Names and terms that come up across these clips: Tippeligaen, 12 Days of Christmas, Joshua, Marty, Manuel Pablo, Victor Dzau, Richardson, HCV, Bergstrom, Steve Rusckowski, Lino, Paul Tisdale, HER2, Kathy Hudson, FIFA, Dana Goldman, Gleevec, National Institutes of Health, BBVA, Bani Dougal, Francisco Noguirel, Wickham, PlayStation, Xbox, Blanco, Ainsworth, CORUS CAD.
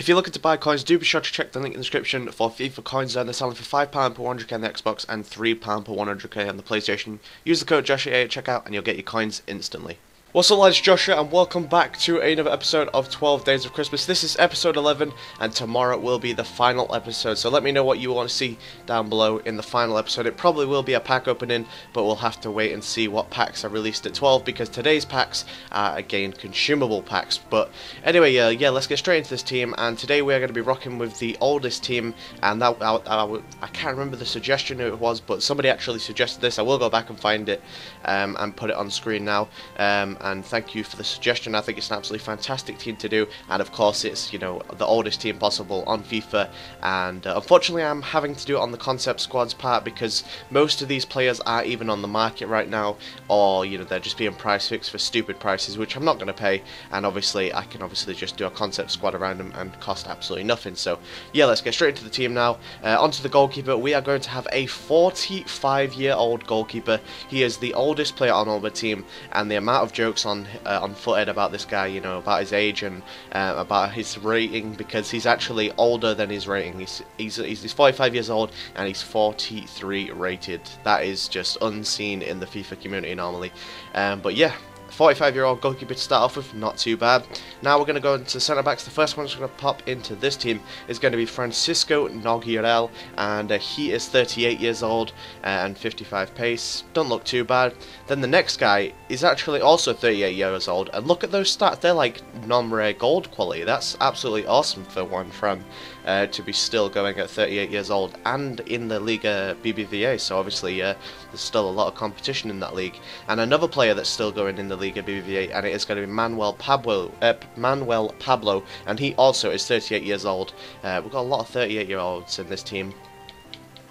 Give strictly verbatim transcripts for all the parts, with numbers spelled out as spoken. If you're looking to buy coins, do be sure to check the link in the description for FIFA coins. They're selling for five pounds per one hundred K on the Xbox and three pounds per one hundred K on the PlayStation. Use the code Joshua at checkout and you'll get your coins instantly. What's up, lads? Joshua, and welcome back to another episode of twelve Days of Christmas. This is episode eleven, and tomorrow will be the final episode. So let me know what you want to see down below in the final episode. It probably will be a pack opening, but we'll have to wait and see what packs are released at twelve, because today's packs are, again, consumable packs. But anyway, uh, yeah, let's get straight into this team, and today we're going to be rocking with the oldest team, and that I, I, I can't remember the suggestion who it was, but somebody actually suggested this. I will go back and find it um, and put it on screen now. Um, and thank you for the suggestion. I think it's an absolutely fantastic team to do, and of course it's, you know, the oldest team possible on FIFA, and uh, unfortunately I'm having to do it on the concept squads part, because most of these players aren't even on the market right now, or, you know, they're just being price fixed for stupid prices, which I'm not going to pay, and obviously I can obviously just do a concept squad around them and cost absolutely nothing. So yeah, let's get straight into the team now. Uh, onto the goalkeeper, we are going to have a forty-five year old goalkeeper. He is the oldest player on all the team, and the amount of jokes on uh, on Footed about this guy, you know, about his age and uh, about his rating, because he's actually older than his rating. He's, he's he's forty-five years old and he's forty-three rated. That is just unseen in the FIFA community normally. Um, but yeah, forty-five year old goalkeeper to start off with, not too bad. Now we're going to go into centre backs. The first one that's going to pop into this team is going to be Francisco Noguirel, and uh, he is thirty-eight years old and fifty-five pace. Don't look too bad. Then the next guy is actually also thirty-eight years old, and look at those stats. They're like non-rare gold quality. That's absolutely awesome for one friend uh, to be still going at thirty-eight years old and in the Liga B B V A. So obviously uh, there's still a lot of competition in that league. And another player that's still going in the Liga B B V A, and it is going to be Manuel Pablo, uh, Manuel Pablo, and he also is thirty-eight years old. Uh, we've got a lot of thirty-eight year olds in this team.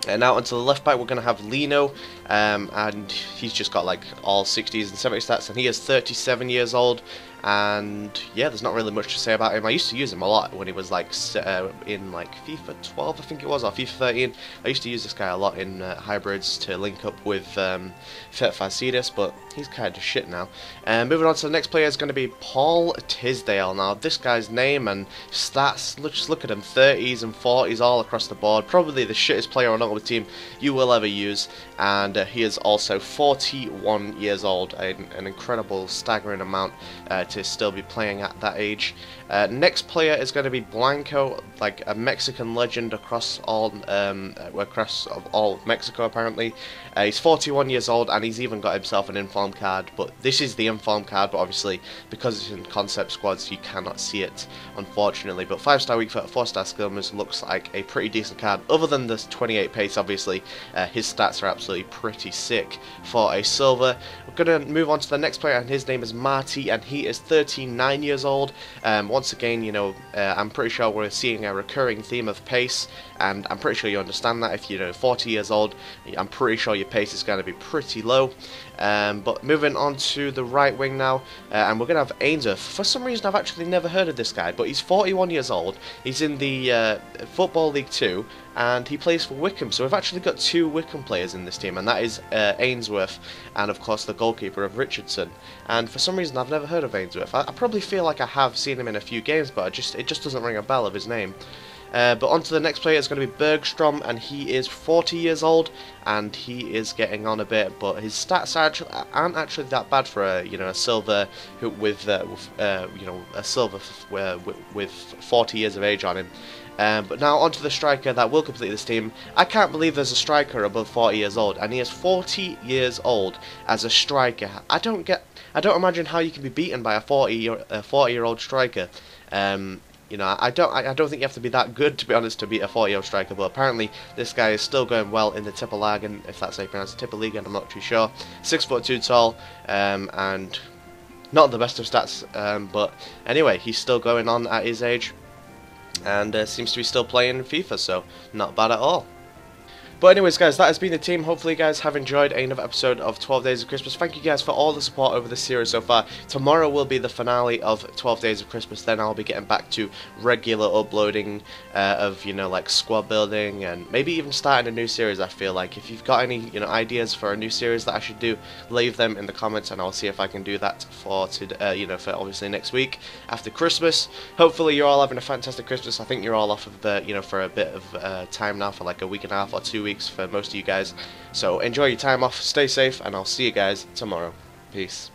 And now onto the left back, we're going to have Lino, um, and he's just got like all sixties and seventies stats, and he is thirty-seven years old. And yeah, there's not really much to say about him. I used to use him a lot when he was like uh, in like FIFA twelve, I think it was, or FIFA thirteen. I used to use this guy a lot in uh, hybrids to link up with um, Francisco, but he's kind of shit now. And moving on to the next player is going to be Paul Tisdale. Now this guy's name and stats, just look at him, thirties and forties all across the board. Probably the shittest player on all the team you will ever use, and uh, he is also forty-one years old. An, an incredible, staggering amount Uh, to still be playing at that age. Uh, next player is going to be Blanco, like a Mexican legend across all um, across of all of Mexico apparently. Uh, he's forty-one years old, and he's even got himself an inform card. But this is the inform card, but obviously because it's in concept squads you cannot see it, unfortunately. But five star weak foot, four star skill moves, looks like a pretty decent card. Other than this twenty-eight pace, obviously uh, his stats are absolutely pretty sick for a silver. We're going to move on to the next player, and his name is Marty, and he is thirty-nine years old. Um, once again, you know, uh, I'm pretty sure we're seeing a recurring theme of pace, and I'm pretty sure you understand that. If you're forty years old, I'm pretty sure your pace is going to be pretty low. Um, but moving on to the right wing now, uh, and we're going to have Ainsworth. For some reason, I've actually never heard of this guy, but he's forty-one years old. He's in the uh, Football League Two, and he plays for Wickham. So we've actually got two Wickham players in this team, and that is uh, Ainsworth, and of course the goalkeeper of Richardson. And for some reason, I've never heard of Ainsworth. I, I probably feel like I have seen him in a few games, but I just it just doesn't ring a bell of his name. Uh, but on to the next player is going to be Bergstrom, and he is forty years old, and he is getting on a bit, but his stats are actually, aren't actually that bad for a, you know, a silver who, with, uh, with uh, you know, a silver f uh, with forty years of age on him. Um, but now onto the striker that will complete this team. I can't believe there's a striker above forty years old, and he is forty years old as a striker. I don't get, I don't imagine how you can be beaten by a forty year old striker. Um, You know, I don't. I don't think you have to be that good, to be honest, to beat a forty year old striker. But apparently, this guy is still going well in the Tippeligaen, if that's how you pronounce it, Tippeligaen. I'm not too sure. Six foot two tall, um, and not the best of stats. Um, but anyway, he's still going on at his age, and uh, seems to be still playing FIFA. So not bad at all. But anyways, guys, that has been the team. Hopefully you guys have enjoyed another episode of twelve days of Christmas. Thank you guys for all the support over the series so far. Tomorrow will be the finale of twelve days of Christmas. Then I'll be getting back to regular uploading uh, of, you know, like squad building and maybe even starting a new series, I feel like. If you've got any, you know, ideas for a new series that I should do, leave them in the comments and I'll see if I can do that for, to, uh, you know, for obviously next week after Christmas. Hopefully you're all having a fantastic Christmas. I think you're all off of the, you know, for a bit of uh, time now, for like a week and a half or two weeks. For most of you guys, so enjoy your time off, stay safe, and I'll see you guys tomorrow. Peace.